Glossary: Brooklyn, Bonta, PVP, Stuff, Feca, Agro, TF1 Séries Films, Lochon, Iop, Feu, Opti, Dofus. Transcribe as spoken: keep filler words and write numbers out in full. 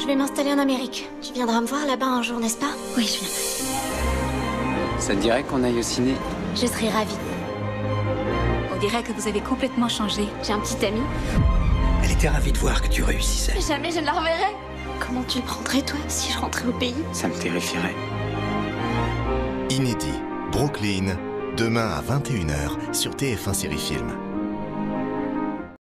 Je vais m'installer en Amérique. Tu viendras me voir là-bas un jour, n'est-ce pas? Oui, je viendrai. Ça te dirait qu'on aille au ciné? Je serais ravie. On dirait que vous avez complètement changé. J'ai un petit ami. Elle était ravie de voir que tu réussissais. Jamais je ne la reverrai. Comment tu le prendrais, toi, si je rentrais au pays? Ça me terrifierait. Inédit, Brooklyn, demain à vingt et une heures sur T F un Séries Films.